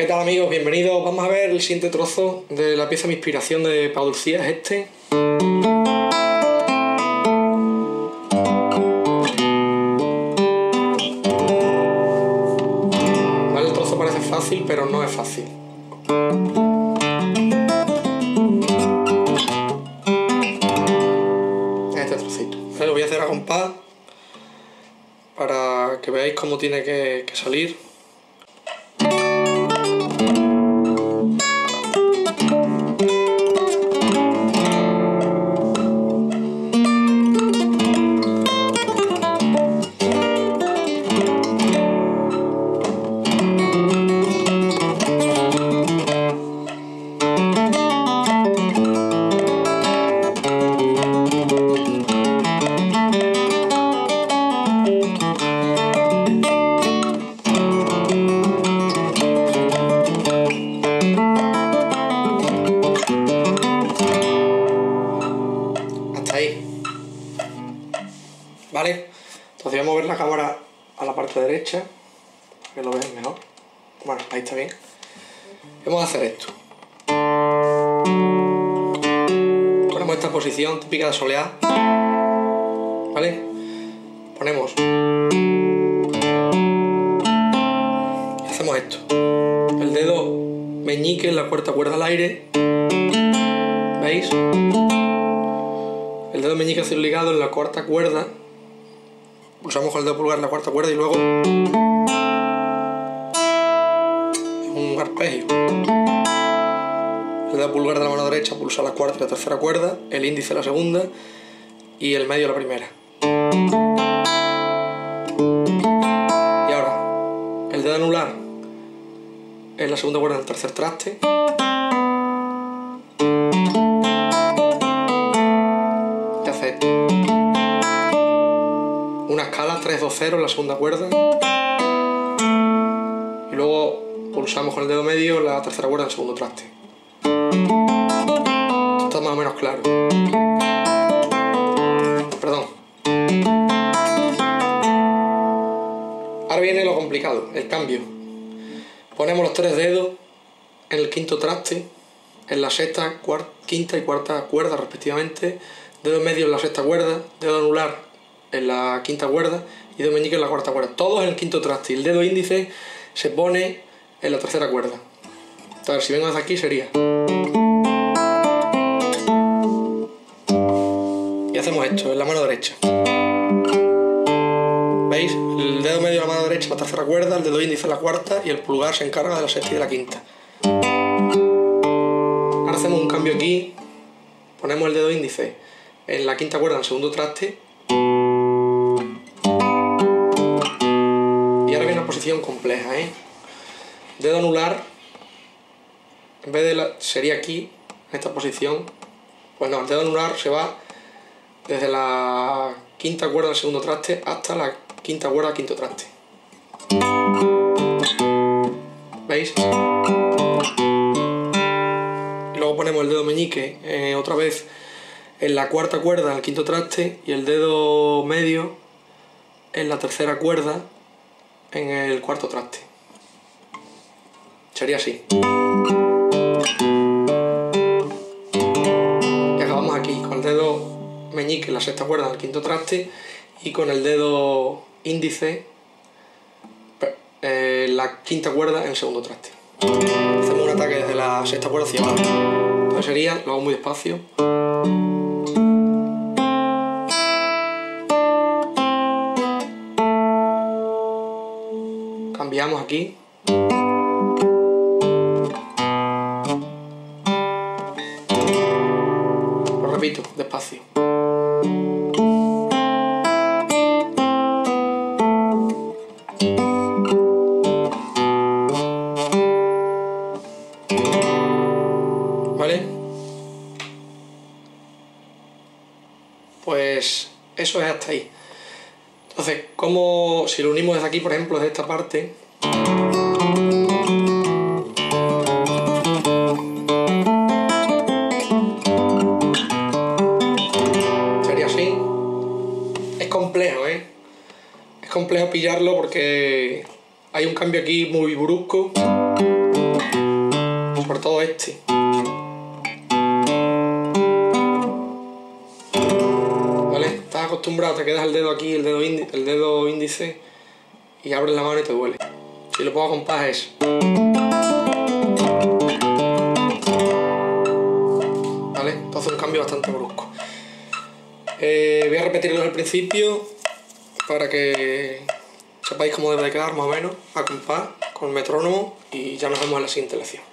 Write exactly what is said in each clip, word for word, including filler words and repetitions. ¿Qué tal, amigos? Bienvenidos. Vamos a ver el siguiente trozo de la pieza Mi Inspiración de Paco de Lucía, es este. Vale, el trozo parece fácil, pero no es fácil. Este trocito. Vale, lo voy a hacer a compás para que veáis cómo tiene que, que salir. Vale, entonces voy a mover la cámara a la parte derecha para que lo veáis mejor. Bueno, ahí está bien. Vamos a hacer esto. Ponemos esta posición típica de soleá. Vale, ponemos y hacemos esto. El dedo meñique en la cuarta cuerda al aire. ¿Veis? El dedo meñique hacia el ligado en la cuarta cuerda. Pulsamos con el dedo pulgar la cuarta cuerda y luego un arpegio. El dedo pulgar de la mano derecha pulsa la cuarta y la tercera cuerda, el índice la segunda y el medio la primera. Y ahora, el dedo anular es la segunda cuerda del tercer traste. Y hace esto. Una escala tres dos cero en la segunda cuerda y luego pulsamos con el dedo medio la tercera cuerda del segundo traste. Esto está más o menos claro. Perdón. Ahora viene lo complicado, el cambio. Ponemos los tres dedos en el quinto traste, en la sexta, quinta y cuarta cuerda respectivamente, dedo medio en la sexta cuerda, dedo anular en la quinta cuerda y dedo meñique en la cuarta cuerda, todos en el quinto traste, y el dedo índice se pone en la tercera cuerda. Entonces, si vengo desde aquí sería, y hacemos esto en la mano derecha. ¿Veis? El dedo medio de la mano derecha en la tercera cuerda, el dedo índice en la cuarta y el pulgar se encarga de la sexta y de la quinta. Ahora hacemos un cambio aquí, ponemos el dedo índice en la quinta cuerda en el segundo traste. Y ahora viene una posición compleja, ¿eh? Dedo anular, en vez de la, sería aquí, en esta posición. Pues no, el dedo anular se va desde la quinta cuerda del segundo traste hasta la quinta cuerda del quinto traste. ¿Veis? Y luego ponemos el dedo meñique eh, otra vez en la cuarta cuerda del quinto traste y el dedo medio en la tercera cuerda en el cuarto traste. Sería así. Y acabamos aquí con el dedo meñique en la sexta cuerda del quinto traste y con el dedo índice en la quinta cuerda en el segundo traste. Hacemos un ataque desde la sexta cuerda hacia abajo. Entonces sería, lo hago muy despacio. Cambiamos aquí. Lo repito, despacio. ¿Vale? Pues eso es hasta ahí. Entonces, como si lo unimos desde aquí, por ejemplo, desde esta parte, sería así. Es complejo, ¿eh? Es complejo pillarlo porque hay un cambio aquí muy brusco. sobre todo este. ¿Vale? Estás acostumbrado, te quedas el dedo aquí, el dedo índice, el dedo índice y abres la mano y te duele. Y lo puedo compás es eso. ¿Vale? Entonces un cambio bastante brusco. Eh, voy a repetirlo al principio para que sepáis cómo debe de quedar más o menos a compás con el metrónomo y ya nos vemos en la siguiente lección.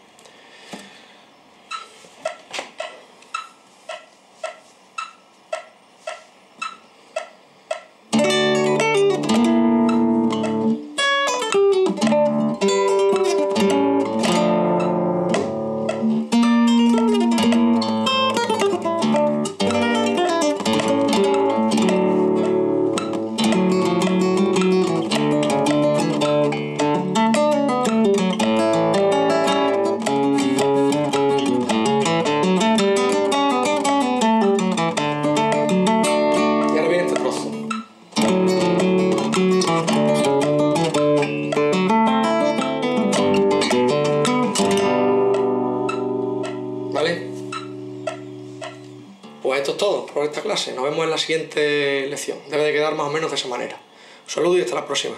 Pues esto es todo por esta clase, nos vemos en la siguiente lección, debe de quedar más o menos de esa manera. Un saludo y hasta la próxima.